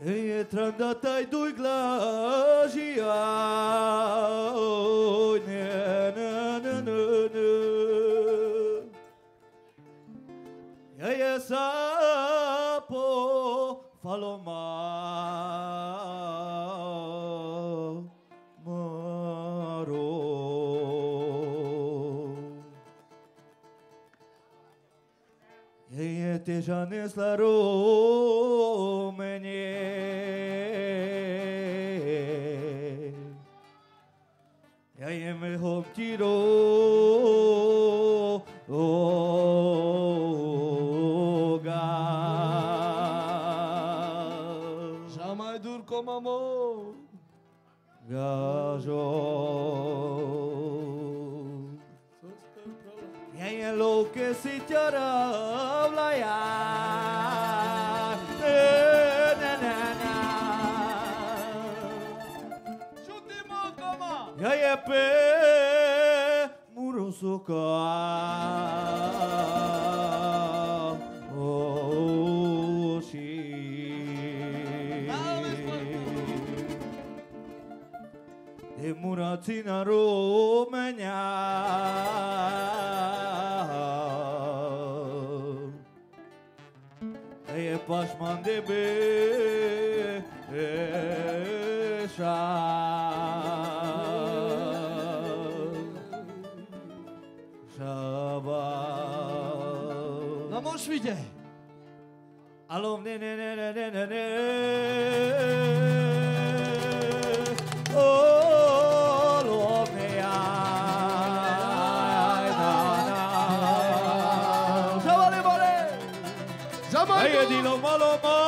E trandata i doi glaži, oj, ne, ne, ne, ne, ne. Ja je sapo faloma maro. Ja je teža neslaro. Я им его тиру ога. Jamais dur comme amour. Gajo. Я им локе си тирав лая. Я я пе мурусука оши, де мурацина роменя, я пашман де беша. Na mož vidě. Alom ne ne ne ne ne ne ne. Alom ne já. Zavali bole. Zavali. A jedi loma loma.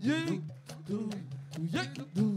Yeah, do yeah, do.